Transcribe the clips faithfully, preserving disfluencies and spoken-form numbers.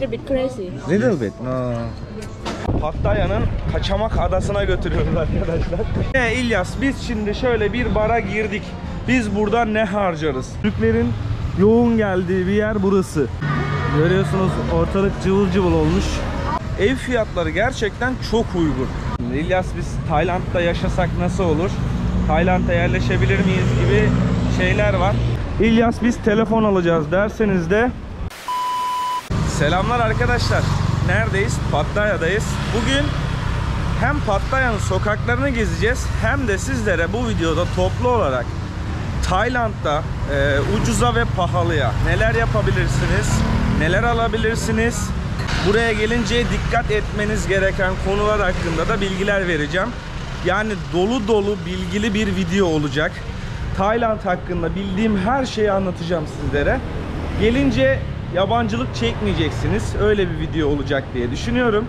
little bit crazy. Little bit, no. Pattaya'nın kaçamak adasına götürüyoruz arkadaşlar. E İlyas, biz şimdi şöyle bir bara girdik. Biz burada ne harcarız? Türklerin yoğun geldiği bir yer burası. Görüyorsunuz ortalık cıvıl cıvıl olmuş. Ev fiyatları gerçekten çok uygun. İlyas, biz Tayland'da yaşasak nasıl olur? Tayland'a yerleşebilir miyiz gibi şeyler var. İlyas, biz telefon alacağız derseniz de. Selamlar arkadaşlar. Neredeyiz? Pattaya'dayız. Bugün hem Pattaya'nın sokaklarını gezeceğiz hem de sizlere bu videoda toplu olarak Tayland'da e, ucuza ve pahalıya neler yapabilirsiniz, neler alabilirsiniz, buraya gelince dikkat etmeniz gereken konular hakkında da bilgiler vereceğim. Yani dolu dolu bilgili bir video olacak. Tayland hakkında bildiğim her şeyi anlatacağım sizlere. Gelince yabancılık çekmeyeceksiniz. Öyle bir video olacak diye düşünüyorum.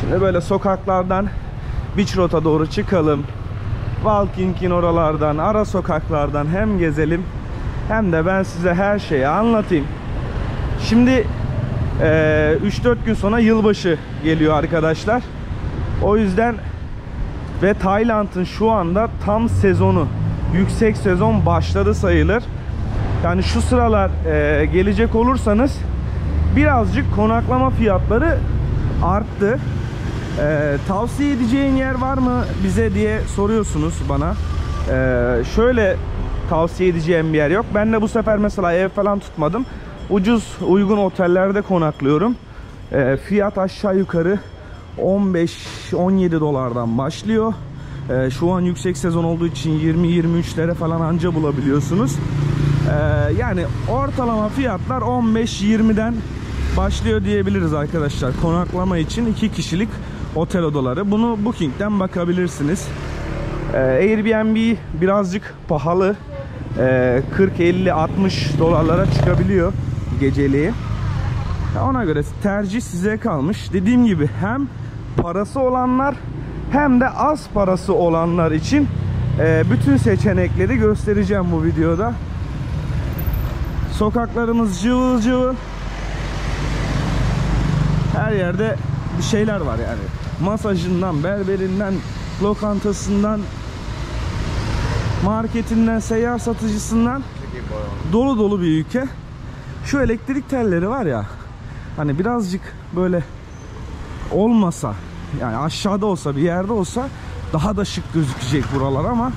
Şimdi böyle sokaklardan Beach Road'a doğru çıkalım. Walking'in oralardan, ara sokaklardan hem gezelim hem de ben size her şeyi anlatayım. Şimdi e, üç dört gün sonra yılbaşı geliyor arkadaşlar. O yüzden ve Tayland'ın şu anda tam sezonu, yüksek sezon başladı sayılır. Yani şu sıralar e, gelecek olursanız birazcık konaklama fiyatları arttı. E, tavsiye edeceğin yer var mı bize diye soruyorsunuz bana. E, şöyle tavsiye edeceğim bir yer yok. Ben de bu sefer mesela ev falan tutmadım. Ucuz, uygun otellerde konaklıyorum. E, fiyat aşağı yukarı on beş on yedi dolardan başlıyor. E, şu an yüksek sezon olduğu için yirmi yirmi üçlere falan anca bulabiliyorsunuz. Ee, yani ortalama fiyatlar on beş yirmi'den başlıyor diyebiliriz arkadaşlar. Konaklama için iki kişilik otel odaları. Bunu Booking'den bakabilirsiniz. Ee, Airbnb birazcık pahalı. Ee, kırk elli altmış dolarlara çıkabiliyor geceliği. Ona göre tercih size kalmış. Dediğim gibi hem parası olanlar hem de az parası olanlar için e, bütün seçenekleri göstereceğim bu videoda. Sokaklarımız cıvıl cıvıl. Her yerde bir şeyler var yani. Masajından, berberinden, lokantasından, marketinden, seyyar satıcısından dolu dolu bir ülke. Şu elektrik telleri var ya, hani birazcık böyle olmasa, yani aşağıda olsa, bir yerde olsa daha da şık gözükecek buralar ama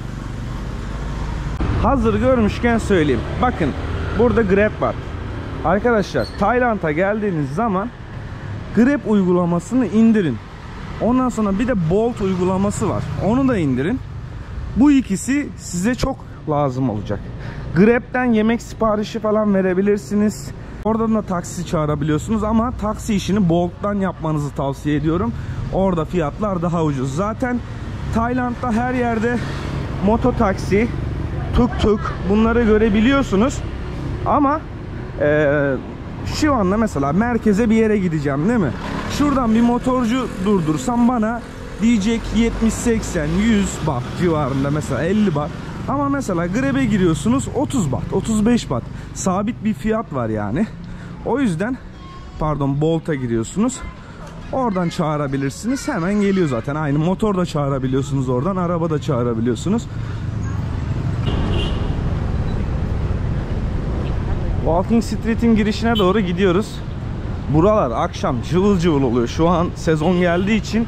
hazır görmüşken söyleyeyim. Bakın, burada Grab var. Arkadaşlar, Tayland'a geldiğiniz zaman Grab uygulamasını indirin. Ondan sonra bir de Bolt uygulaması var. Onu da indirin. Bu ikisi size çok lazım olacak. Grab'den yemek siparişi falan verebilirsiniz. Oradan da taksi çağırabiliyorsunuz ama taksi işini Bolt'tan yapmanızı tavsiye ediyorum. Orada fiyatlar daha ucuz. Zaten Tayland'da her yerde mototaksi, tuk tuk, bunları görebiliyorsunuz. Ama e, şu anda mesela merkeze bir yere gideceğim değil mi? Şuradan bir motorcu durdursam bana diyecek yetmiş seksen yüz baht civarında, mesela elli baht. Ama mesela Grab'e giriyorsunuz otuz baht, otuz beş baht. Sabit bir fiyat var yani. O yüzden pardon, Bolt'a giriyorsunuz. Oradan çağırabilirsiniz. Hemen geliyor zaten. Aynı motor da çağırabiliyorsunuz oradan. Araba da çağırabiliyorsunuz. Walking Street'in girişine doğru gidiyoruz. Buralar akşam cıvıl cıvıl oluyor. Şu an sezon geldiği için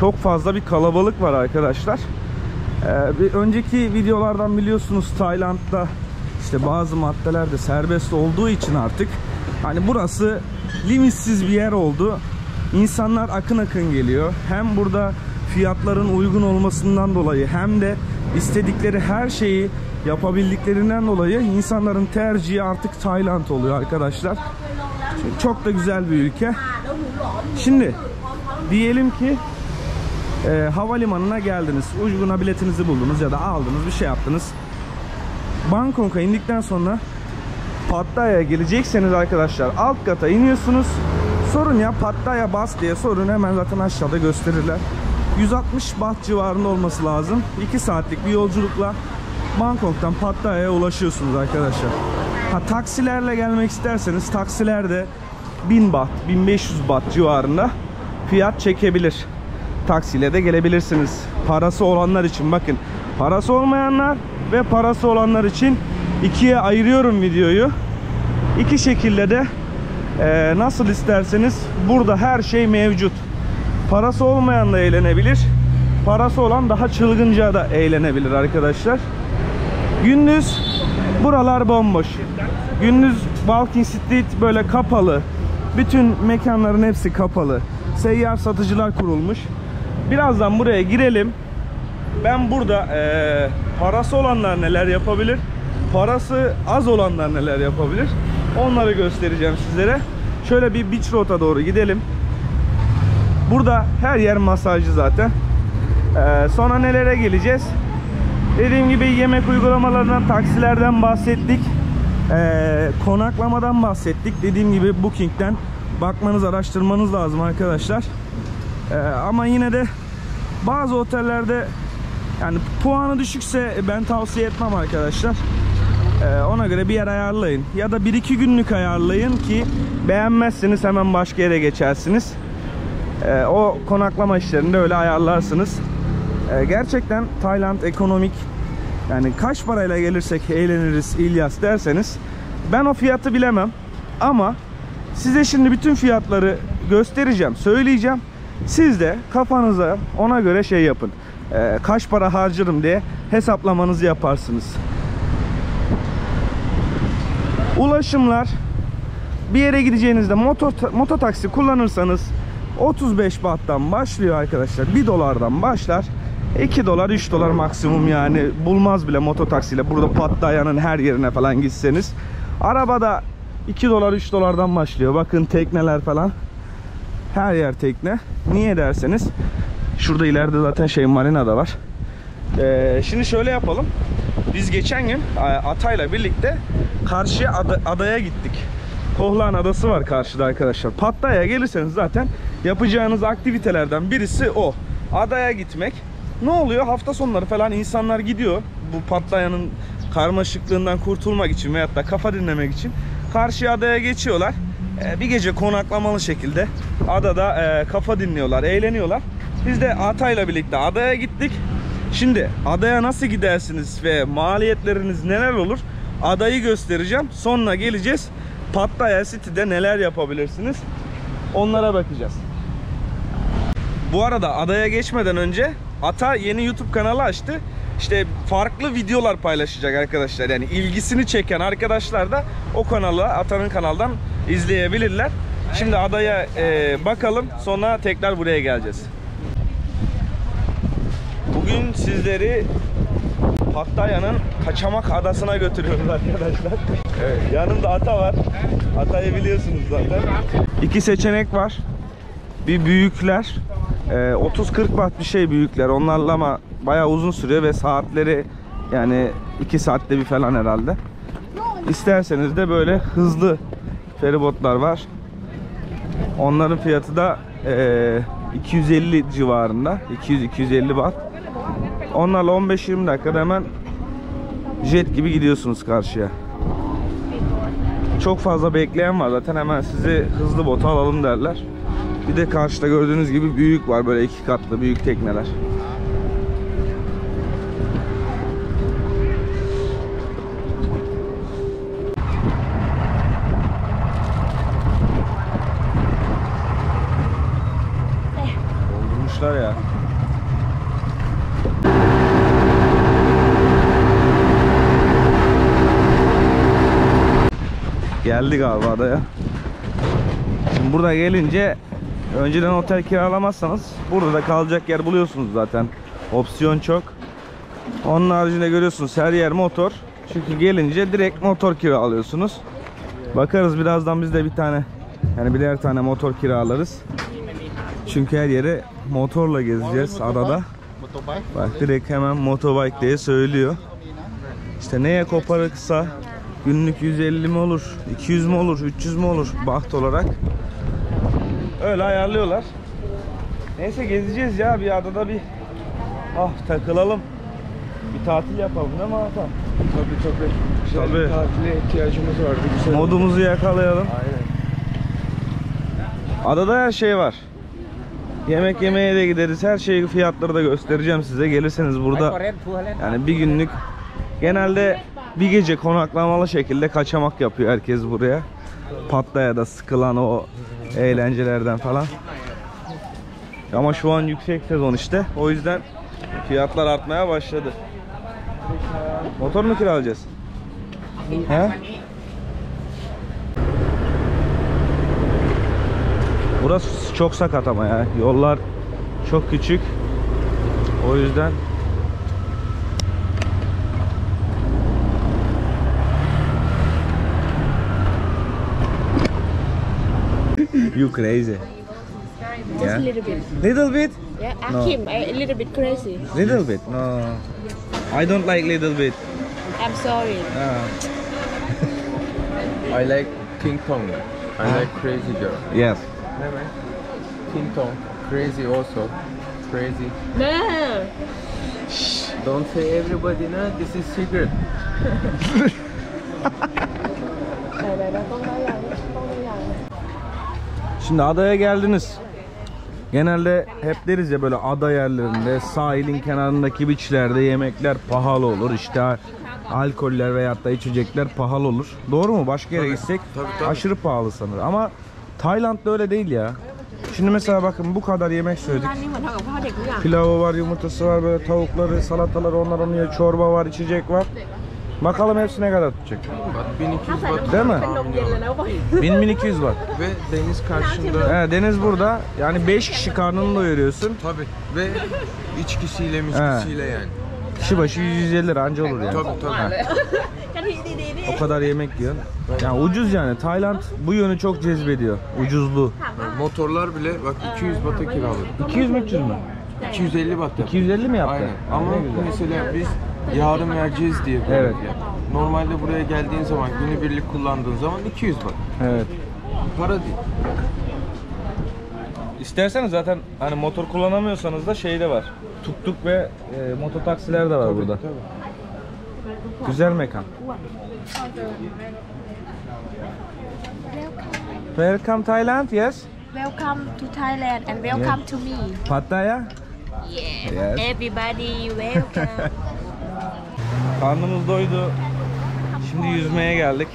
çok fazla bir kalabalık var arkadaşlar. Ee, bir önceki videolardan biliyorsunuz Tayland'da işte bazı maddeler de serbest olduğu için artık hani burası limitsiz bir yer oldu. İnsanlar akın akın geliyor. Hem burada fiyatların uygun olmasından dolayı hem de istedikleri her şeyi yapabildiklerinden dolayı insanların tercihi artık Tayland oluyor arkadaşlar. Çünkü çok da güzel bir ülke. Şimdi diyelim ki e, havalimanına geldiniz, uyguna biletinizi buldunuz ya da aldınız, bir şey yaptınız. Bangkok'a indikten sonra Pattaya'ya gelecekseniz arkadaşlar alt kata iniyorsunuz. Sorun ya, Pattaya bas diye sorun, hemen zaten aşağıda gösterirler. yüz altmış baht civarında olması lazım. iki saatlik bir yolculukla Bangkok'tan Pattaya'ya ulaşıyorsunuz arkadaşlar. Ha, taksilerle gelmek isterseniz taksiler de bin baht bin beş yüz baht civarında fiyat çekebilir. Taksiyle de gelebilirsiniz. Parası olanlar için, bakın, parası olmayanlar ve parası olanlar için ikiye ayırıyorum videoyu. İki şekilde de e, nasıl isterseniz burada her şey mevcut. Parası olmayan da eğlenebilir. Parası olan daha çılgınca da eğlenebilir arkadaşlar. Gündüz buralar bomboş. Gündüz Walking Street böyle kapalı. Bütün mekanların hepsi kapalı. Seyyar satıcılar kurulmuş. Birazdan buraya girelim. Ben burada e, parası olanlar neler yapabilir, parası az olanlar neler yapabilir, onları göstereceğim sizlere. Şöyle bir Beach Road'a doğru gidelim. Burada her yer masajcı zaten. Ee, sonra nelere geleceğiz? Dediğim gibi yemek uygulamalarından, taksilerden bahsettik. Ee, konaklamadan bahsettik. Dediğim gibi Booking'den bakmanız, araştırmanız lazım arkadaşlar. Ee, ama yine de bazı otellerde yani puanı düşükse ben tavsiye etmem arkadaşlar. Ee, ona göre bir yer ayarlayın. Ya da bir iki günlük ayarlayın ki beğenmezseniz hemen başka yere geçersiniz. Ee, o konaklama işlerini de öyle ayarlarsınız. Ee, gerçekten Tayland ekonomik. Yani kaç parayla gelirsek eğleniriz İlyas derseniz, ben o fiyatı bilemem. Ama size şimdi bütün fiyatları göstereceğim, söyleyeceğim. Siz de kafanıza ona göre şey yapın. Ee, kaç para harcarım diye hesaplamanızı yaparsınız. Ulaşımlar, bir yere gideceğinizde motor, mototaksi kullanırsanız otuz beş bahttan başlıyor arkadaşlar. bir dolardan başlar. iki dolar üç dolar maksimum, yani bulmaz bile mototaksiyle. Burada Pattaya'nın her yerine falan gitseniz. Arabada iki dolar üç dolardan başlıyor. Bakın tekneler falan. Her yer tekne. Niye derseniz, şurada ileride zaten şey Marina da var. Ee, şimdi şöyle yapalım. Biz geçen gün Ata'yla birlikte karşıya ad adaya gittik. Kohlağan adası var karşıda arkadaşlar. Pattaya'ya gelirseniz zaten yapacağınız aktivitelerden birisi o. Adaya gitmek. Ne oluyor? Hafta sonları falan insanlar gidiyor. Bu Pattaya'nın karmaşıklığından kurtulmak için veyahut da kafa dinlemek için karşıya adaya geçiyorlar. Ee, bir gece konaklamalı şekilde adada e, kafa dinliyorlar, eğleniyorlar. Biz de Ata'yla birlikte adaya gittik. Şimdi adaya nasıl gidersiniz ve maliyetleriniz neler olur? Adayı göstereceğim. Sonra geleceğiz. Pattaya City'de neler yapabilirsiniz? Onlara bakacağız. Bu arada adaya geçmeden önce Ata yeni YouTube kanalı açtı. İşte farklı videolar paylaşacak arkadaşlar. Yani ilgisini çeken arkadaşlar da o kanala, Ata'nın kanaldan izleyebilirler. Şimdi adaya e, bakalım. Sonra tekrar buraya geleceğiz. Bugün sizleri Pattaya'nın kaçamak adasına götürüyoruz arkadaşlar. Evet. Yanımda Ata var. Ata'yı biliyorsunuz zaten. İki seçenek var. Bir büyükler. otuz kırk baht bir şey büyükler. Onlarla ama bayağı uzun sürüyor ve saatleri yani iki saatte bir falan herhalde. İsterseniz de böyle hızlı feribotlar var. Onların fiyatı da iki yüz elli civarında. iki yüz iki yüz elli baht. Onlarla on beş yirmi dakikada hemen jet gibi gidiyorsunuz karşıya. Çok fazla bekleyen var zaten, hemen sizi hızlı bota alalım derler. Bir de karşıda gördüğünüz gibi büyük var, böyle iki katlı büyük tekneler. Doldurmuşlar ya. Geldi galiba adaya. Şimdi burada gelince önceden otel kiralamazsanız burada da kalacak yer buluyorsunuz zaten. Opsiyon çok. Onun haricinde görüyorsunuz her yer motor. Çünkü gelince direkt motor kiralıyorsunuz. Bakarız birazdan biz de bir tane, yani birer tane motor kiralarız. Çünkü her yere motorla gezeceğiz adada. Bak direkt hemen motobike diye söylüyor. İşte neye koparırsa günlük yüz elli mi olur, iki yüz mi olur, üç yüz mi olur baht olarak. Öyle ayarlıyorlar. Neyse gezeceğiz ya, bir adada bir ah takılalım. Bir tatil yapalım değil mi Ata? Tabii tabii. Güzel tabii. Bir tatile ihtiyacımız vardı. Modumuzu yakalayalım. Aynen. Adada her şey var. Yemek yemeye de gideriz. Her şeyi, fiyatları da göstereceğim size. Gelirseniz burada yani bir günlük, genelde bir gece konaklamalı şekilde kaçamak yapıyor herkes buraya. Pattaya'da sıkılan o eğlencelerden falan. Ama şu an yüksek sezon işte. O yüzden fiyatlar artmaya başladı. Motor mu kiralayacağız? He? Burası çok sakat ama ya. Yollar çok küçük. O yüzden you crazy. Just yeah. a little bit. Little bit? Yeah, Akim, no. a little bit crazy. Little bit? No. I don't like little bit. I'm sorry. No. I like King Kong. I ah. like crazy girl. Yes. King Kong. Crazy also. Crazy. No. Shh. Don't say everybody now. This is secret. Şimdi adaya geldiniz. Genelde hep deriz ya, böyle ada yerlerinde, sahilin kenarındaki beachlerde yemekler pahalı olur. İşte alkoller veyahut da içecekler pahalı olur. Doğru mu? Başka yere gitsek tabii, tabii, tabii. aşırı pahalı sanır. Ama Tayland'da öyle değil ya. Şimdi mesela bakın, bu kadar yemek söyledik. Pilavı var, yumurtası var, böyle tavukları, salataları, onlar onu, çorba var, içecek var. Bakalım hepsine kadar tutacak. bin iki yüz baht. Değil mi? bin bin iki yüz baht. Ve deniz karşında. He, deniz burada. Yani beş kişi karnını doyuruyorsun. Tabii. Ve içkisiyle, miskisiyle yani. Kişi başı yüz elli lira anca olur yani. Tabii tabii. O kadar yemek yiyorsun. Yani ucuz yani. Tayland bu yönü çok cezbediyor. Ucuzluğu. Yani motorlar bile bak iki yüz bahta kiralıyor. iki yüz üç yüz mü? iki yüz elli baht. iki yüz elli mi yaptı? Aynen. Ama mesela biz yarın vereceğiz diye. Evet. Yani. Normalde buraya geldiğin zaman, günü birlik kullandığın zaman iki yüz baht. Evet. Para değil. İsterseniz zaten hani motor kullanamıyorsanız da şey de var. Tuk tuk ve e, mototaksiler de var tabii, burada. Tabii. Güzel mekan. Welcome Thailand, yes. Welcome to Thailand and welcome yes. to me. Pattaya? Yeah. Yes. Everybody welcome. Karnımız doydu. Şimdi yüzmeye geldik.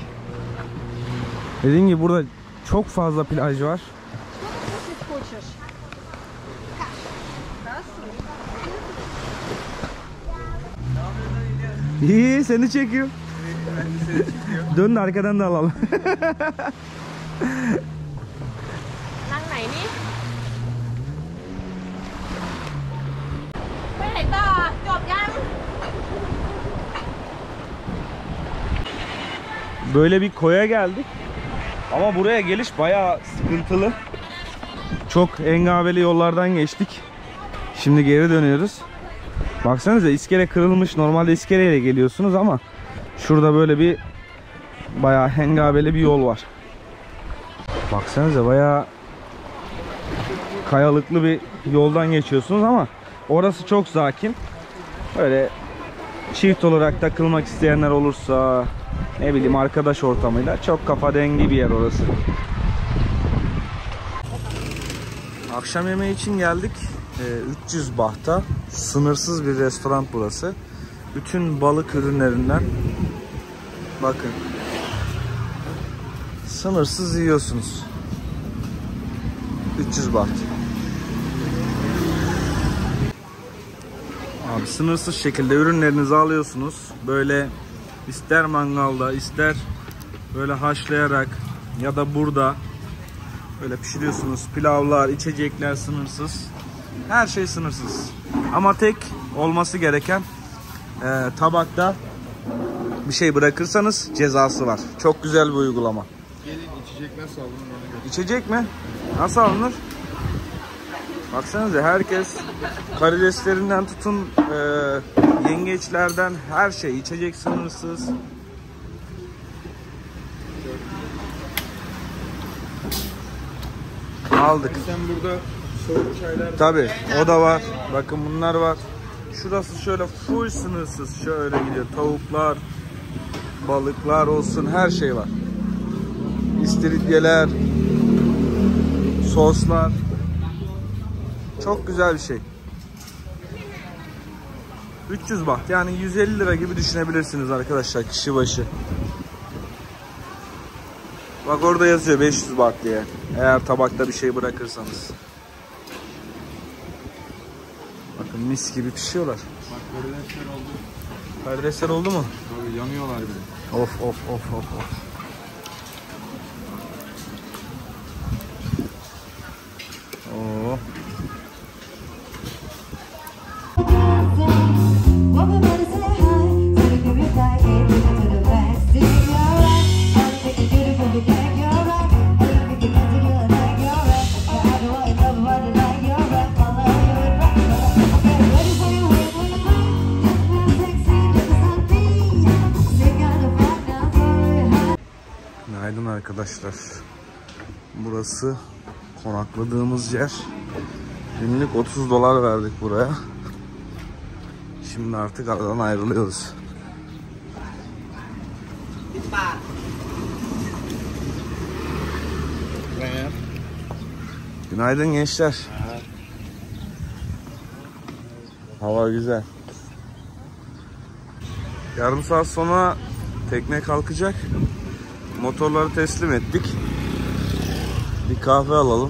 Dediğim gibi burada çok fazla plaj var. İyi, seni çekiyor. Dön de arkadan da alalım. Böyle bir koya geldik. Ama buraya geliş bayağı sıkıntılı. Çok engabeli yollardan geçtik. Şimdi geri dönüyoruz. Baksanıza, iskele kırılmış. Normalde iskeleyle geliyorsunuz ama şurada böyle bir bayağı engabeli bir yol var. Baksanıza, bayağı kayalıklı bir yoldan geçiyorsunuz ama orası çok sakin. Böyle çift olarak takılmak isteyenler olursa, ne bileyim, arkadaş ortamıyla çok kafa dengi bir yer orası. Akşam yemeği için geldik. üç yüz bahta sınırsız bir restoran burası. Bütün balık ürünlerinden bakın. Sınırsız yiyorsunuz. üç yüz baht. Abi sınırsız şekilde ürünlerinizi alıyorsunuz. Böyle İster mangalda, ister böyle haşlayarak ya da burada böyle pişiriyorsunuz. Pilavlar, içecekler sınırsız. Her şey sınırsız. Ama tek olması gereken e, tabakta bir şey bırakırsanız cezası var. Çok güzel bir uygulama. Gelin, içecek nasıl alınır? İçecek mi? Nasıl alınır? Baksanıza, herkes karideslerinden tutun e, yengeçlerden her şey, içecek sınırsız. Aldık. Sen burada soğuk çaylar. Tabii, o da var. Bakın bunlar var. Şurası şöyle full sınırsız. Şöyle gidiyor. Tavuklar, balıklar olsun, her şey var. İstiridyeler, soslar. Çok güzel bir şey. üç yüz baht yani yüz elli lira gibi düşünebilirsiniz arkadaşlar kişi başı. Bak orada yazıyor beş yüz baht diye. Eğer tabakta bir şey bırakırsanız. Bakın mis gibi pişiyorlar. Bak karidesler oldu. Karidesler oldu mu? Tabii yanıyorlar bile. Of of of of of. Oo. Günaydın arkadaşlar. Burası konakladığımız yer. Günlük otuz dolar verdik buraya. Şimdi artık aradan ayrılıyoruz. Günaydın gençler. Hava güzel. Yarım saat sonra tekne kalkacak. Motorları teslim ettik. Bir kahve alalım.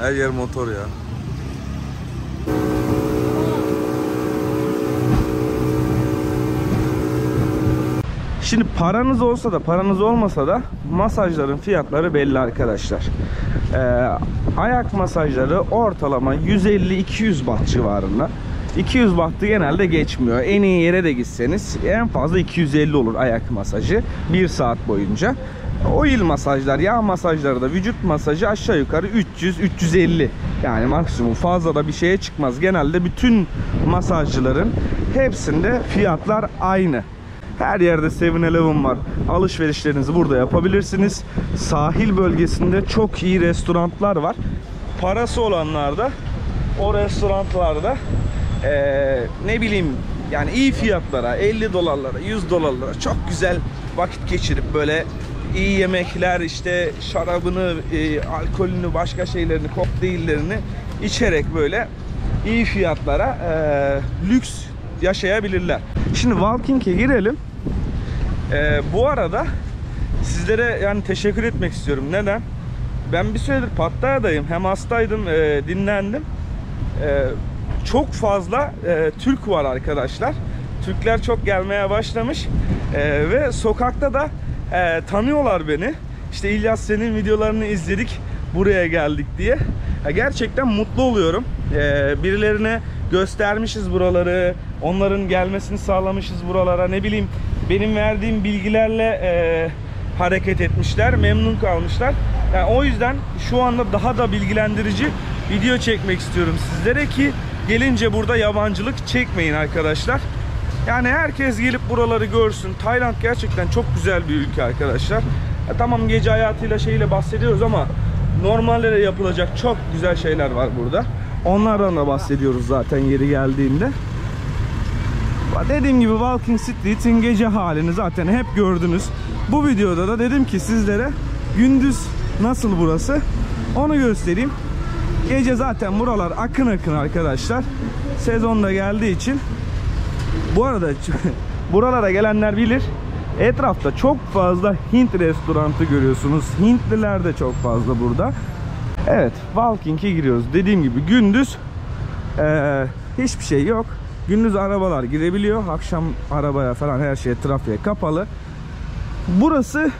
Her yer motor ya. Şimdi paranız olsa da paranız olmasa da masajların fiyatları belli arkadaşlar. Ee, ayak masajları ortalama yüz elli iki yüz baht civarında. iki yüz bahtı genelde geçmiyor. En iyi yere de gitseniz en fazla iki yüz elli olur ayak masajı bir saat boyunca. Oil masajlar, yağ masajları da vücut masajı aşağı yukarı üç yüz üç yüz elli. Yani maksimum, fazla da bir şeye çıkmaz. Genelde bütün masajcıların hepsinde fiyatlar aynı. Her yerde seven eleven var. Alışverişlerinizi burada yapabilirsiniz. Sahil bölgesinde çok iyi restoranlar var. Parası olanlar da o restoranlarda ee, ne bileyim yani iyi fiyatlara, elli dolarlara, yüz dolarlara çok güzel vakit geçirip böyle iyi yemekler, işte şarabını, e, alkolünü, başka şeylerini, kokteyllerini içerek böyle iyi fiyatlara e, lüks yaşayabilirler. Şimdi Walking'e girelim. Ee, bu arada sizlere yani teşekkür etmek istiyorum. Neden? Ben bir süredir Pattaya'dayım. Hem hastaydım, e, dinlendim. E, çok fazla e, Türk var arkadaşlar. Türkler çok gelmeye başlamış. E, ve sokakta da e, tanıyorlar beni. İşte İlyas senin videolarını izledik, buraya geldik diye. Ya, gerçekten mutlu oluyorum. E, birilerine göstermişiz buraları, onların gelmesini sağlamışız buralara, ne bileyim benim verdiğim bilgilerle e, hareket etmişler, memnun kalmışlar. Yani o yüzden şu anda daha da bilgilendirici video çekmek istiyorum sizlere ki gelince burada yabancılık çekmeyin arkadaşlar. Yani herkes gelip buraları görsün. Tayland gerçekten çok güzel bir ülke arkadaşlar. Ya, tamam gece hayatıyla şeyle bahsediyoruz ama normallere yapılacak çok güzel şeyler var burada. Onlardan da bahsediyoruz zaten yeri geldiğinde. Dediğim gibi Walking Street'in gece halini zaten hep gördünüz. Bu videoda da dedim ki sizlere gündüz nasıl burası onu göstereyim. Gece zaten buralar akın akın arkadaşlar. Sezonda geldiği için. Bu arada buralara gelenler bilir. Etrafta çok fazla Hint restoranı görüyorsunuz. Hintliler de çok fazla burada. Evet, Walking'e giriyoruz. Dediğim gibi gündüz ee, hiçbir şey yok. Gündüz arabalar girebiliyor. Akşam arabaya falan her şey trafiğe kapalı. Burası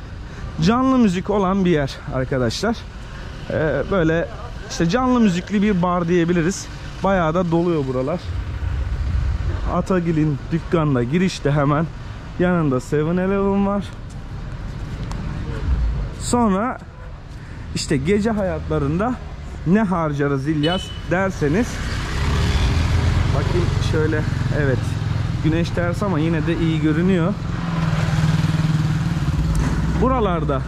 canlı müzik olan bir yer arkadaşlar. Ee, böyle işte canlı müzikli bir bar diyebiliriz. Bayağı da doluyor buralar. Atagil'in dükkanına girişte hemen yanında seven eleven var. Sonra işte gece hayatlarında ne harcarız İlyas derseniz bakayım şöyle, evet güneş ters ama yine de iyi görünüyor. Buralarda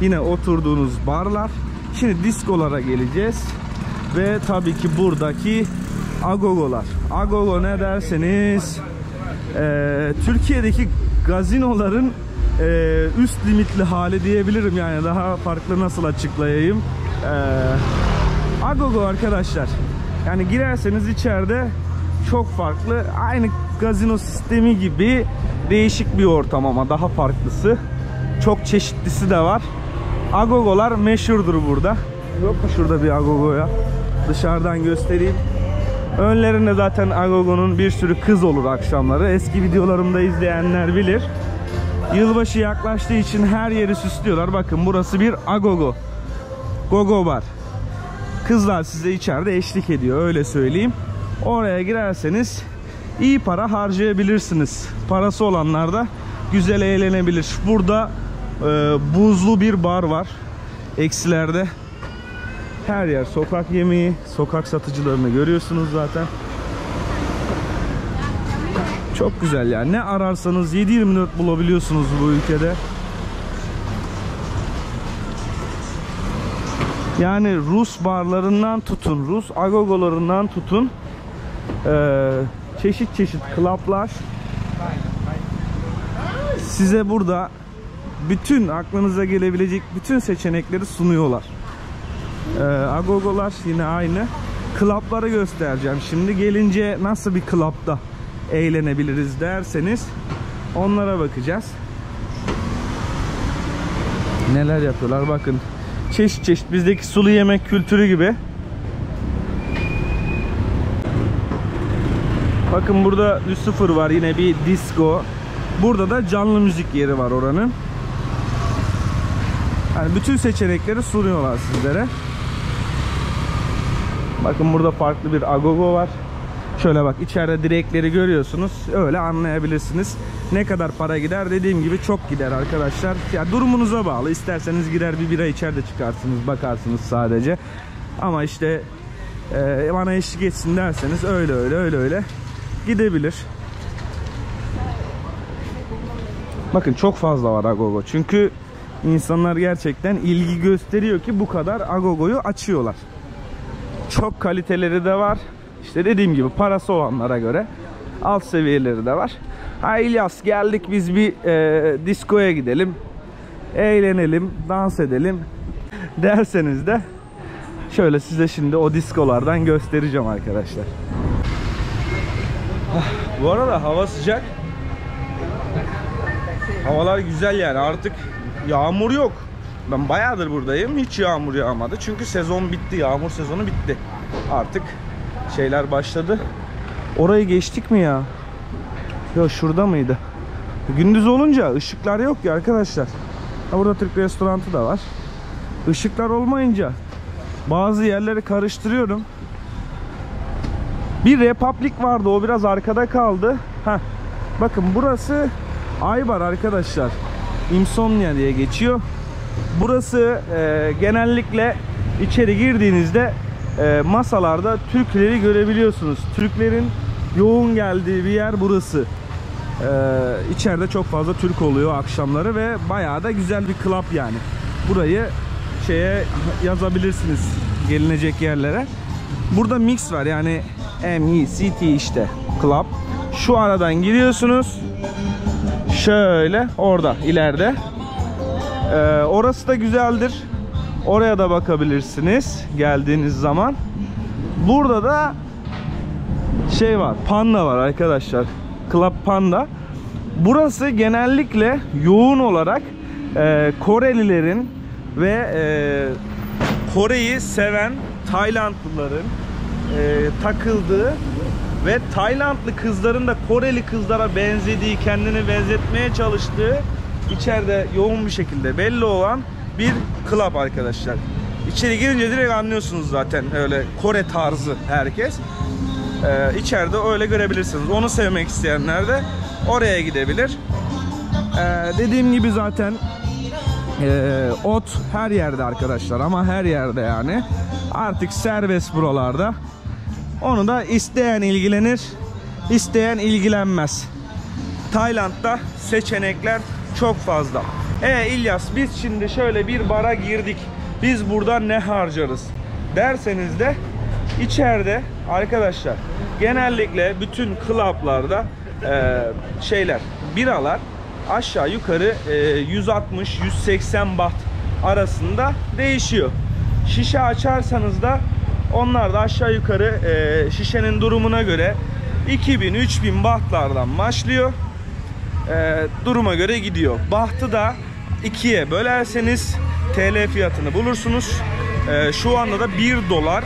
yine oturduğunuz barlar. Şimdi diskolara geleceğiz ve tabii ki buradaki agogolar. Agogo ne derseniz e, Türkiye'deki gazinoların e, üst limitli hali diyebilirim yani, daha farklı nasıl açıklayayım. E, Agogo arkadaşlar. Yani girerseniz içeride çok farklı, aynı gazino sistemi gibi değişik bir ortam ama daha farklısı. Çok çeşitlisi de var. Agogolar meşhurdur burada. Yok mu şurada bir agogo ya? Dışarıdan göstereyim. Önlerinde zaten agogonun bir sürü kız olur akşamları. Eski videolarımda izleyenler bilir. Yılbaşı yaklaştığı için her yeri süslüyorlar. Bakın burası bir agogo. Gogo bar. Kızlar size içeride eşlik ediyor, öyle söyleyeyim. Oraya girerseniz iyi para harcayabilirsiniz. Parası olanlar da güzel eğlenebilir. Burada e, buzlu bir bar var. Eksilerde. Her yer sokak yemeği, sokak satıcılarını görüyorsunuz zaten. Çok güzel yani. Ne ararsanız yedi yirmi dört bulabiliyorsunuz bu ülkede. Yani Rus barlarından tutun, Rus agogolarından tutun. Ee, çeşit çeşit klaplar. Size burada bütün aklınıza gelebilecek bütün seçenekleri sunuyorlar. Ee, agogolar yine aynı. Klapları göstereceğim şimdi. Gelince nasıl bir klapta eğlenebiliriz derseniz onlara bakacağız. Neler yapıyorlar bakın. Çeşit çeşit, bizdeki sulu yemek kültürü gibi. Bakın burada Lucifer var, yine bir disco. Burada da canlı müzik yeri var oranın. Yani bütün seçenekleri sunuyorlar sizlere. Bakın burada farklı bir agogo var. Şöyle bak, içeride direkleri görüyorsunuz. Öyle anlayabilirsiniz. Ne kadar para gider? Dediğim gibi çok gider arkadaşlar. Ya durumunuza bağlı. İsterseniz gider bir bira içeride çıkarsınız, bakarsınız sadece. Ama işte e, bana eşlik etsin derseniz öyle öyle öyle öyle gidebilir. Bakın çok fazla var agogo. Çünkü insanlar gerçekten ilgi gösteriyor ki bu kadar agogoyu açıyorlar. Çok kaliteleri de var. İşte dediğim gibi parası olanlara göre alt seviyeleri de var. Ha İlyas, geldik biz bir e, diskoya gidelim, eğlenelim, dans edelim derseniz de şöyle size şimdi o diskolardan göstereceğim arkadaşlar. Bu arada hava sıcak. Havalar güzel yani, artık yağmur yok. Ben bayağıdır buradayım, hiç yağmur yağmadı. Çünkü sezon bitti, yağmur sezonu bitti. Artık şeyler başladı. Orayı geçtik mi ya? Ya şurada mıydı? Gündüz olunca ışıklar yok ya arkadaşlar. Ha, burada Türk restoranı da var. Işıklar olmayınca bazı yerleri karıştırıyorum. Bir Republic vardı, o biraz arkada kaldı. Heh. Bakın burası Aybar arkadaşlar. Insomnia diye geçiyor. Burası e, genellikle içeri girdiğinizde e, masalarda Türkleri görebiliyorsunuz. Türklerin yoğun geldiği bir yer burası. E, içeride çok fazla Türk oluyor akşamları ve bayağı da güzel bir club yani. Burayı şeye yazabilirsiniz, gelinecek yerlere. Burada mix var yani M E C T işte club. Şu aradan giriyorsunuz. Şöyle orada ileride. Ee, orası da güzeldir. Oraya da bakabilirsiniz geldiğiniz zaman. Burada da şey var, Panda var arkadaşlar. Club Panda. Burası genellikle yoğun olarak e, Korelilerin ve e, Kore'yi seven Taylandlıların e, takıldığı ve Taylandlı kızların da Koreli kızlara benzediği, kendini benzetmeye çalıştığı, İçeride yoğun bir şekilde belli olan bir club arkadaşlar. İçeri girince direkt anlıyorsunuz zaten, öyle Kore tarzı herkes. Ee, içeride öyle görebilirsiniz. Onu sevmek isteyenler de oraya gidebilir. Ee, dediğim gibi zaten e, ot her yerde arkadaşlar, ama her yerde yani. Artık serbest buralarda. Onu da isteyen ilgilenir, isteyen ilgilenmez. Tayland'da seçenekler çok fazla. E İlyas, biz şimdi şöyle bir bara girdik, biz buradan ne harcarız derseniz de içeride arkadaşlar genellikle bütün klaplarda e, şeyler, biralar aşağı yukarı yüz altmış yüz seksen baht arasında değişiyor. Şişe açarsanız da onlar da aşağı yukarı şişenin durumuna göre iki bin üç bin bahtlardan başlıyor. Duruma göre gidiyor. Bahtı da ikiye bölerseniz T L fiyatını bulursunuz. Şu anda da bir dolar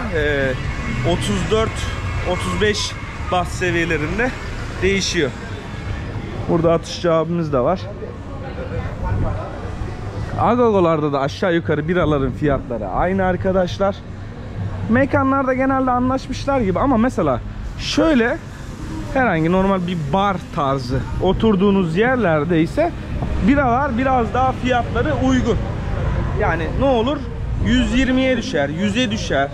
otuz dört otuz beş baht seviyelerinde değişiyor. Burada atışçı abimiz de var. Agagolarda da aşağı yukarı biraların fiyatları aynı arkadaşlar. Mekanlarda genelde anlaşmışlar gibi ama mesela şöyle herhangi normal bir bar tarzı oturduğunuz yerlerde ise biralar biraz daha fiyatları uygun. Yani ne olur? yüz yirmiye düşer, yüze düşer.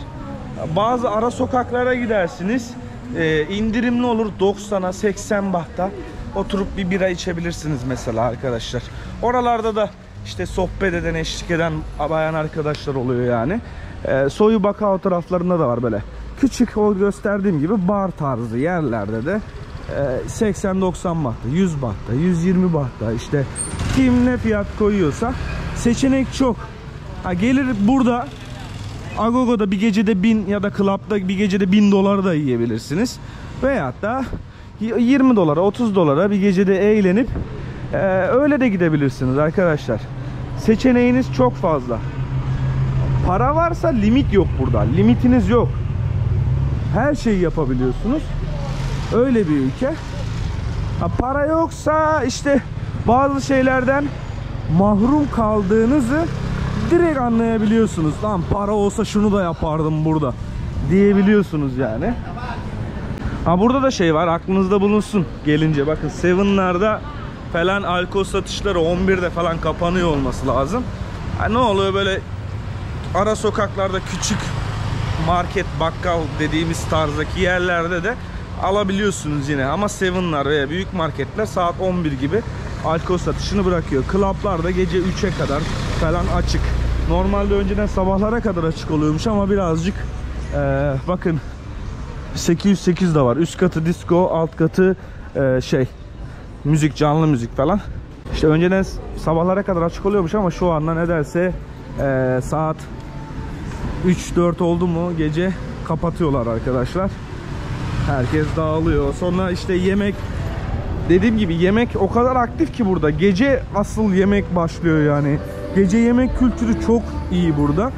Bazı ara sokaklara gidersiniz. Ee, indirimli olur doksana seksen bahta. Oturup bir bira içebilirsiniz mesela arkadaşlar. Oralarda da işte sohbet eden, eşlik eden bayan arkadaşlar oluyor yani. Ee, Soi Buakhao taraflarında da var böyle. Küçük o gösterdiğim gibi bar tarzı yerlerde de seksen doksan bahta, yüz bahta, yüz yirmi bahta işte kim ne fiyat koyuyorsa seçenek çok. Ha, gelir burada Agogo'da bir gecede bin ya da Club'da bir gecede bin dolar da yiyebilirsiniz. Veyahut da yirmi dolara, otuz dolara bir gecede eğlenip e, öyle de gidebilirsiniz arkadaşlar. Seçeneğiniz çok fazla. Para varsa limit yok burada. Limitiniz yok. Her şeyi yapabiliyorsunuz. Öyle bir ülke. Ha, para yoksa işte bazı şeylerden mahrum kaldığınızı direkt anlayabiliyorsunuz. Lan para olsa şunu da yapardım burada diyebiliyorsunuz yani. Ha, burada da şey var, aklınızda bulunsun gelince. Bakın seven'larda falan alkol satışları on birde falan kapanıyor olması lazım. Ha, ne oluyor böyle ara sokaklarda küçük market, bakkal dediğimiz tarzdaki yerlerde de alabiliyorsunuz yine. Ama seven'lar veya büyük marketler saat on bir gibi alkol satışını bırakıyor. Club'lar da gece üçe kadar falan açık. Normalde önceden sabahlara kadar açık oluyormuş ama birazcık ee, bakın sekiz yüz sekiz de var. Üst katı disco, alt katı ee, şey müzik, canlı müzik falan. İşte önceden sabahlara kadar açık oluyormuş ama şu anda nedense ee, saat üç dört oldu mu gece kapatıyorlar arkadaşlar. Herkes dağılıyor. Sonra işte yemek, dediğim gibi yemek o kadar aktif ki burada. Gece asıl yemek başlıyor yani. Gece yemek kültürü çok iyi burada.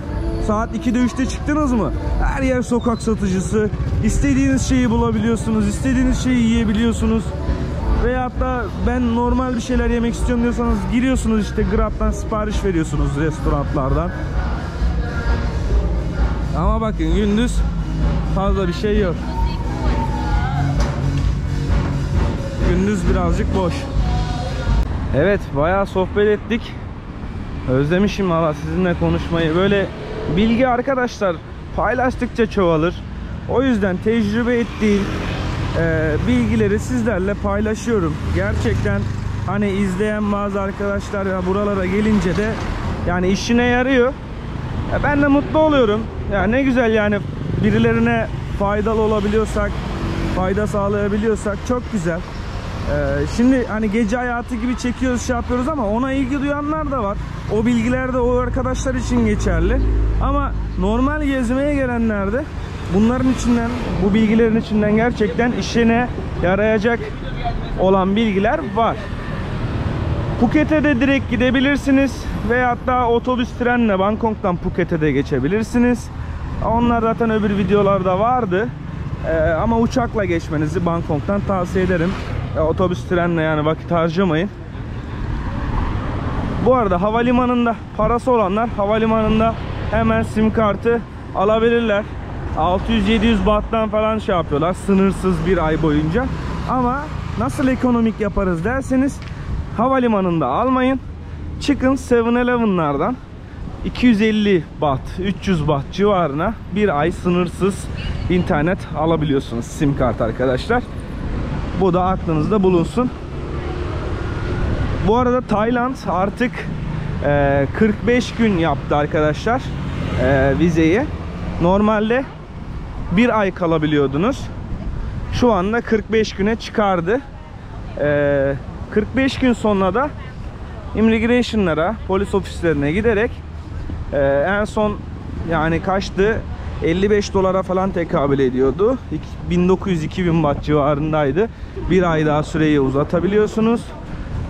Saat ikide üçte çıktınız mı? Her yer sokak satıcısı. İstediğiniz şeyi bulabiliyorsunuz. İstediğiniz şeyi yiyebiliyorsunuz. Veyahut da ben normal bir şeyler yemek istiyorum diyorsanız giriyorsunuz işte Grab'dan sipariş veriyorsunuz restoranlardan. Ama bakın gündüz fazla bir şey yok. Gündüz birazcık boş. Evet, bayağı sohbet ettik. Özlemişim valla sizinle konuşmayı. Böyle bilgi arkadaşlar paylaştıkça çoğalır. O yüzden tecrübe ettiğim e, bilgileri sizlerle paylaşıyorum. Gerçekten hani izleyen bazı arkadaşlar ya buralara gelince de yani işine yarıyor. Ya ben de mutlu oluyorum. Ya ne güzel yani birilerine faydalı olabiliyorsak, fayda sağlayabiliyorsak çok güzel. Ee, şimdi hani gece hayatı gibi çekiyoruz, şey yapıyoruz ama ona ilgi duyanlar da var. O bilgiler de o arkadaşlar için geçerli. Ama normal gezmeye gelenler de bunların içinden, bu bilgilerin içinden gerçekten işine yarayacak olan bilgiler var. Phuket'e de direkt gidebilirsiniz ve hatta otobüs, trenle Bangkok'tan Phuket'e de geçebilirsiniz. Onlar zaten öbür videolarda vardı. Ee, ama uçakla geçmenizi Bangkok'tan tavsiye ederim. Otobüs, trenle yani vakit harcamayın. Bu arada havalimanında parası olanlar havalimanında hemen sim kartı alabilirler. altı yüz yedi yüz bahttan falan şey yapıyorlar sınırsız bir ay boyunca. Ama nasıl ekonomik yaparız derseniz havalimanında almayın. Çıkın seven eleven'lardan iki yüz elli baht, üç yüz baht civarına bir ay sınırsız internet alabiliyorsunuz sim kart arkadaşlar. Bu da aklınızda bulunsun. Bu arada Tayland artık e, kırk beş gün yaptı arkadaşlar e, vizeyi. Normalde bir ay kalabiliyordunuz. Şu anda kırk beş güne çıkardı. E, kırk beş gün sonra da immigration'lara, polis ofislerine giderek e, en son yani kaçtı, elli beş dolara falan tekabül ediyordu. bin dokuz yüz iki bin baht civarındaydı. Bir ay daha süreyi uzatabiliyorsunuz.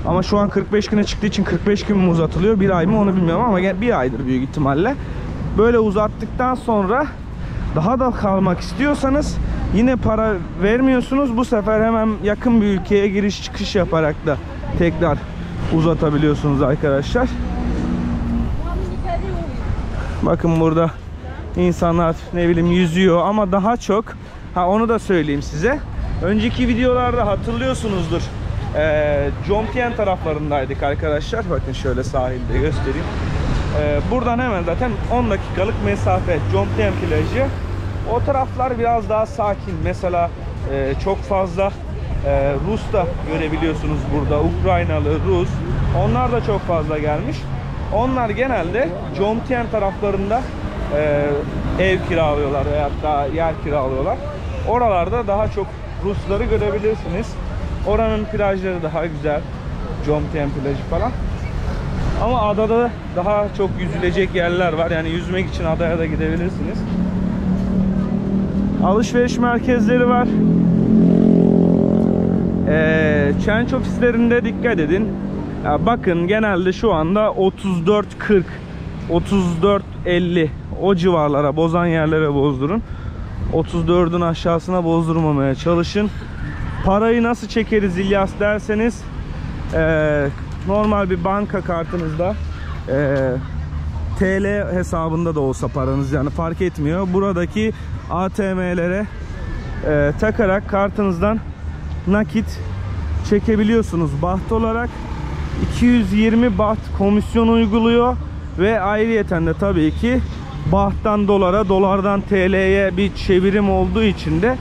Ama şu an kırk beş güne çıktığı için kırk beş gün mü uzatılıyor, bir ay mı onu bilmiyorum ama bir aydır büyük ihtimalle. Böyle uzattıktan sonra daha da kalmak istiyorsanız yine para vermiyorsunuz. Bu sefer hemen yakın bir ülkeye giriş çıkış yaparak da tekrar uzatabiliyorsunuz arkadaşlar. Bakın burada insanlar ne bileyim yüzüyor ama daha çok, ha onu da söyleyeyim size. Önceki videolarda hatırlıyorsunuzdur. Ee, Jomtien taraflarındaydık arkadaşlar. Bakın şöyle sahilde göstereyim. Ee, buradan hemen zaten on dakikalık mesafe Jomtien plajı. O taraflar biraz daha sakin. Mesela e, çok fazla e, Rus da görebiliyorsunuz burada. Ukraynalı, Rus. Onlar da çok fazla gelmiş. Onlar genelde Jomtien taraflarında e, ev kiralıyorlar veya da yer kiralıyorlar. Oralarda daha çok Rusları görebilirsiniz. Oranın plajları daha güzel. Jomtien plajı falan. Ama adada daha çok yüzülecek yerler var. Yani yüzmek için adaya da gidebilirsiniz. Alışveriş merkezleri var. Ee, change ofislerinde dikkat edin. Ya bakın genelde şu anda otuz dört kırk, otuz dört elli o civarlara, bozan yerlere bozdurun. otuz dördün aşağısına bozdurmamaya çalışın. Parayı nasıl çekeriz İlyas derseniz e, normal bir banka kartınızda e, T L hesabında da olsa paranız yani fark etmiyor. Buradaki A T M'lere e, takarak kartınızdan nakit çekebiliyorsunuz. Baht olarak iki yüz yirmi baht komisyon uyguluyor ve ayrıyeten de tabii ki bahttan dolara, dolardan T L'ye bir çevirim olduğu için de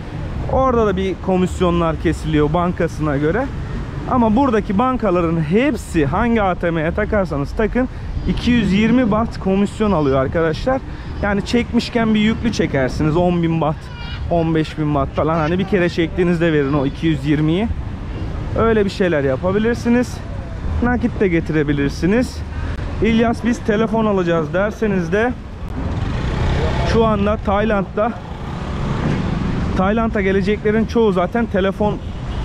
orada da bir komisyonlar kesiliyor bankasına göre. Ama buradaki bankaların hepsi, hangi A T M'ye takarsanız takın, iki yüz yirmi baht komisyon alıyor arkadaşlar. Yani çekmişken bir yüklü çekersiniz, on bin baht, on beş bin baht falan, hani bir kere çektiğinizde verin o iki yüz yirmiyi. Öyle bir şeyler yapabilirsiniz. Nakit de getirebilirsiniz. İlyas biz telefon alacağız derseniz de şu anda Tayland'da, Tayland'a geleceklerin çoğu zaten telefon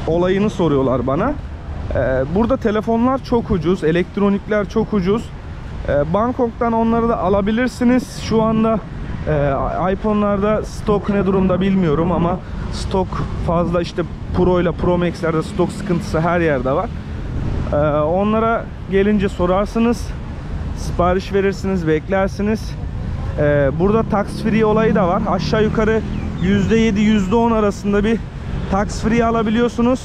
olayını soruyorlar bana. Ee, burada telefonlar çok ucuz, elektronikler çok ucuz. Ee, Bangkok'tan onları da alabilirsiniz. Şu anda e, iPhone'larda stok ne durumda bilmiyorum ama stok fazla, işte Pro ile Pro Max'lerde stok sıkıntısı her yerde var. Ee, onlara gelince sorarsınız, sipariş verirsiniz, beklersiniz. Ee, burada tax free olayı da var. Aşağı yukarı yüzde yedi yüzde on arasında bir tax free alabiliyorsunuz.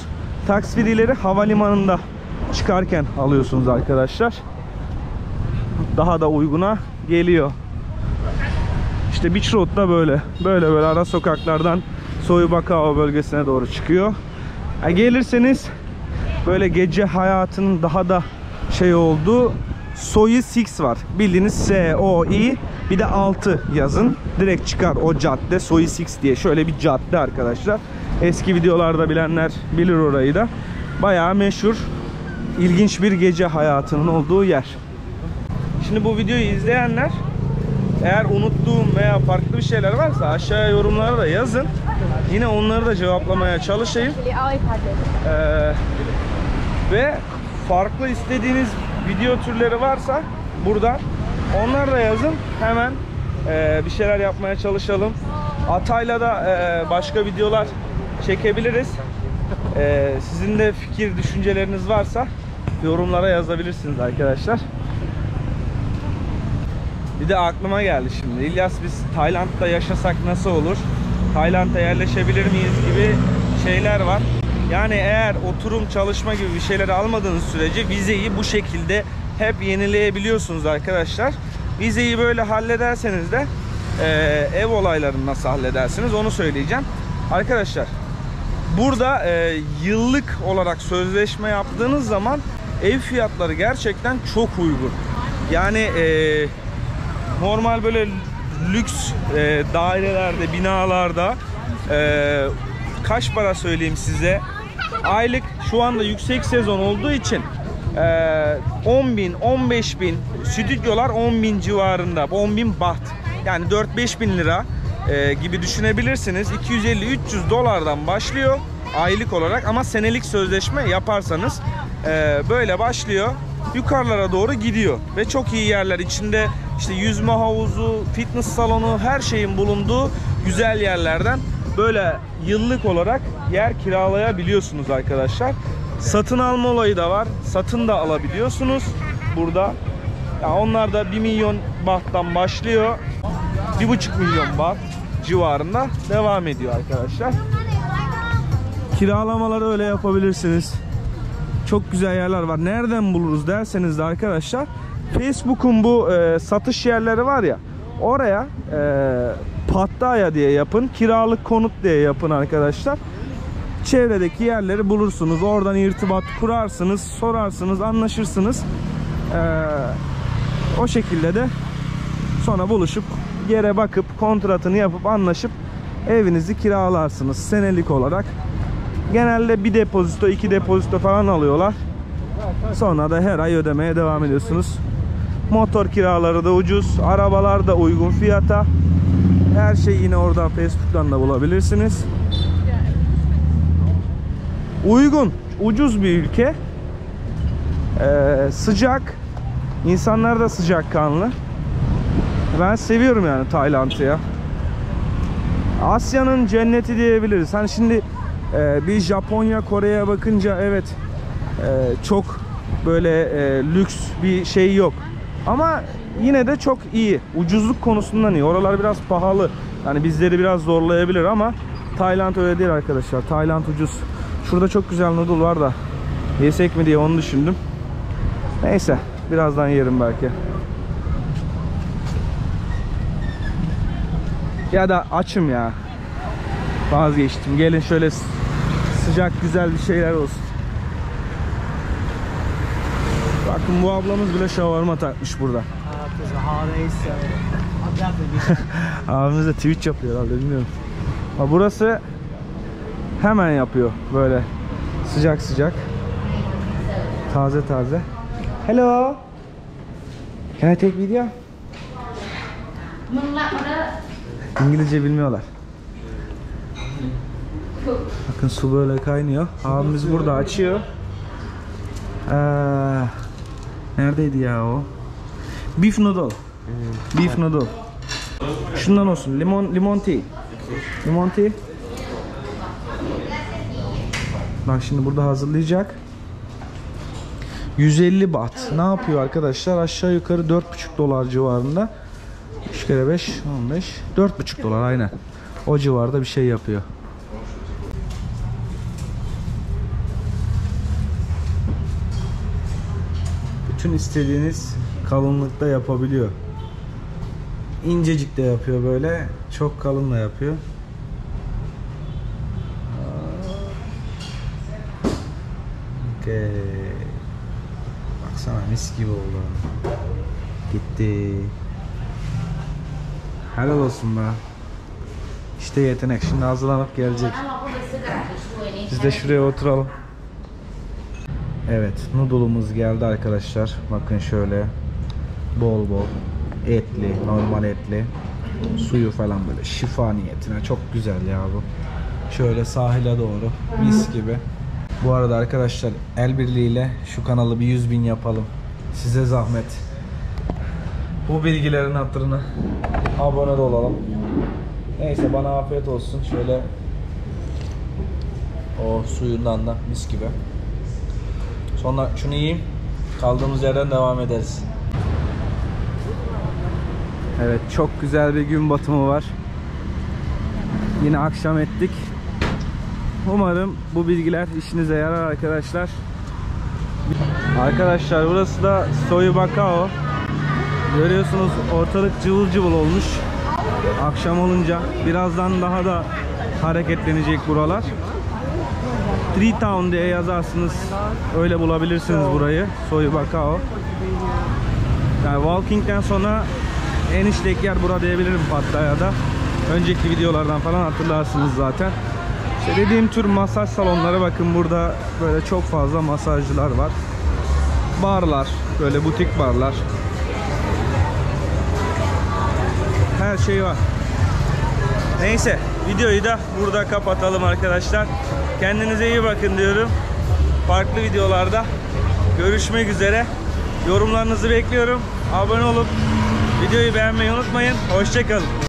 Tax free'leri havalimanında çıkarken alıyorsunuz arkadaşlar. Daha da uyguna geliyor. İşte Beach Road'da böyle böyle böyle ara sokaklardan Soi Buakhao bölgesine doğru çıkıyor. Yani gelirseniz böyle gece hayatının daha da şey olduğu Soi Six var. Bildiğiniz S O I bir de altı yazın. Direkt çıkar o cadde. Soi Six diye şöyle bir cadde arkadaşlar. Eski videolarda bilenler bilir orayı da. Bayağı meşhur, ilginç bir gece hayatının olduğu yer. Şimdi bu videoyu izleyenler, eğer unuttuğum veya farklı bir şeyler varsa aşağıya yorumlara da yazın. Yine onları da cevaplamaya çalışayım. Ee, ve farklı istediğiniz video türleri varsa burada onlar da yazın. Hemen e, bir şeyler yapmaya çalışalım. Ata'yla da e, başka videolar çekebiliriz. E, sizin de fikir, düşünceleriniz varsa yorumlara yazabilirsiniz arkadaşlar. Bir de aklıma geldi şimdi. İlyas biz Tayland'da yaşasak nasıl olur? Tayland'a yerleşebilir miyiz gibi şeyler var. Yani eğer oturum, çalışma gibi bir şeyler almadığınız sürece vizeyi bu şekilde hep yenileyebiliyorsunuz arkadaşlar. Vizeyi böyle hallederseniz de e, ev olaylarını nasıl halledersiniz onu söyleyeceğim. Arkadaşlar burada e, yıllık olarak sözleşme yaptığınız zaman ev fiyatları gerçekten çok uygun. Yani e, normal böyle lüks e, dairelerde, binalarda e, kaç para söyleyeyim size? Aylık şu anda yüksek sezon olduğu için on bin, on beş bin, stüdyolar on bin civarında, on bin baht, yani dört beş bin lira gibi düşünebilirsiniz. iki yüz elli üç yüz dolardan başlıyor aylık olarak, ama senelik sözleşme yaparsanız böyle başlıyor, yukarılara doğru gidiyor ve çok iyi yerler, içinde işte yüzme havuzu, fitness salonu, her şeyin bulunduğu güzel yerlerden böyle yıllık olarak yer kiralayabiliyorsunuz arkadaşlar. Satın alma olayı da var. Satın da alabiliyorsunuz burada. Yani onlar da bir milyon bahttan başlıyor. bir buçuk milyon baht civarında devam ediyor arkadaşlar. Kiralamaları öyle yapabilirsiniz. Çok güzel yerler var. Nereden buluruz derseniz de arkadaşlar, Facebook'un bu e, satış yerleri var ya, oraya e, Pattaya diye yapın, kiralık konut diye yapın arkadaşlar. Çevredeki yerleri bulursunuz. Oradan irtibat kurarsınız, sorarsınız, anlaşırsınız. Ee, o şekilde de sonra buluşup, yere bakıp, kontratını yapıp, anlaşıp evinizi kiralarsınız senelik olarak. Genelde bir depozito, iki depozito falan alıyorlar. Sonra da her ay ödemeye devam ediyorsunuz. Motor kiraları da ucuz, arabalar da uygun fiyata. Her şeyi yine oradan, Facebook'tan da bulabilirsiniz. Uygun, ucuz bir ülke, ee, sıcak, insanlar da sıcakkanlı. Ben seviyorum yani Tayland'ı ya. Asya'nın cenneti diyebiliriz. Hani şimdi e, bir Japonya, Kore'ye bakınca evet e, çok böyle e, lüks bir şey yok. Ama yine de çok iyi, ucuzluk konusundan iyi. Oralar biraz pahalı, yani bizleri biraz zorlayabilir ama Tayland öyle değil arkadaşlar. Tayland ucuz. Şurada çok güzel noodle var da yesek mi diye onu düşündüm. Neyse, birazdan yerim belki. Ya da açım ya. Vazgeçtim. Gelin şöyle sıcak güzel bir şeyler olsun. Bakın bu ablamız bile şavarma takmış burada. Abimiz de Twitch yapıyor herhalde, bilmiyorum. Ha, burası hemen yapıyor böyle sıcak sıcak, taze taze. Hello, can I take video? İngilizce bilmiyorlar. Bakın su böyle kaynıyor. Abimiz burada açıyor. Ee, neredeydi ya o? Beef noodle. Beef noodle. Şundan olsun. Limon limon tea. Limon tea. Bak şimdi burada hazırlayacak. yüz elli baht. Ne yapıyor arkadaşlar? Aşağı yukarı dört buçuk dolar civarında. üç kere beş on beş. dört buçuk dolar aynen. O civarda bir şey yapıyor. Bütün istediğiniz kalınlıkta yapabiliyor. İncecik de yapıyor böyle. Çok kalın da yapıyor. Okay. Baksana mis gibi oldu. Gitti. Helal olsun be. İşte yetenek. Şimdi hazırlanıp gelecek. Biz de şuraya oturalım. Evet, noodle'umuz geldi arkadaşlar. Bakın şöyle bol bol etli, normal etli, suyu falan böyle şifa niyetine. Çok güzel ya bu. Şöyle sahile doğru mis gibi. Bu arada arkadaşlar, el birliğiyle şu kanalı bir yüz bin yapalım. Size zahmet. Bu bilgilerin hatırına abone de olalım. Neyse, bana afiyet olsun. Şöyle o suyundan da mis gibi. Sonra şunu yiyeyim. Kaldığımız yerden devam ederiz. Evet, çok güzel bir gün batımı var. Yine akşam ettik. Umarım bu bilgiler işinize yarar arkadaşlar. Arkadaşlar burası da Soi Buakhao. Görüyorsunuz ortalık cıvıl cıvıl olmuş. Akşam olunca birazdan daha da hareketlenecek buralar. Three Town diye yazarsınız, öyle bulabilirsiniz burayı. Soi Buakhao. Yani Walking'den sonra en işlek yer bura diyebilirim Pattaya'da. Önceki videolardan falan hatırlarsınız zaten. İşte dediğim tür masaj salonları, bakın burada böyle çok fazla masajcılar var. Barlar, böyle butik barlar. Her şey var. Neyse, videoyu da burada kapatalım arkadaşlar. Kendinize iyi bakın diyorum. Farklı videolarda görüşmek üzere. Yorumlarınızı bekliyorum. Abone olup videoyu beğenmeyi unutmayın. Hoşça kalın.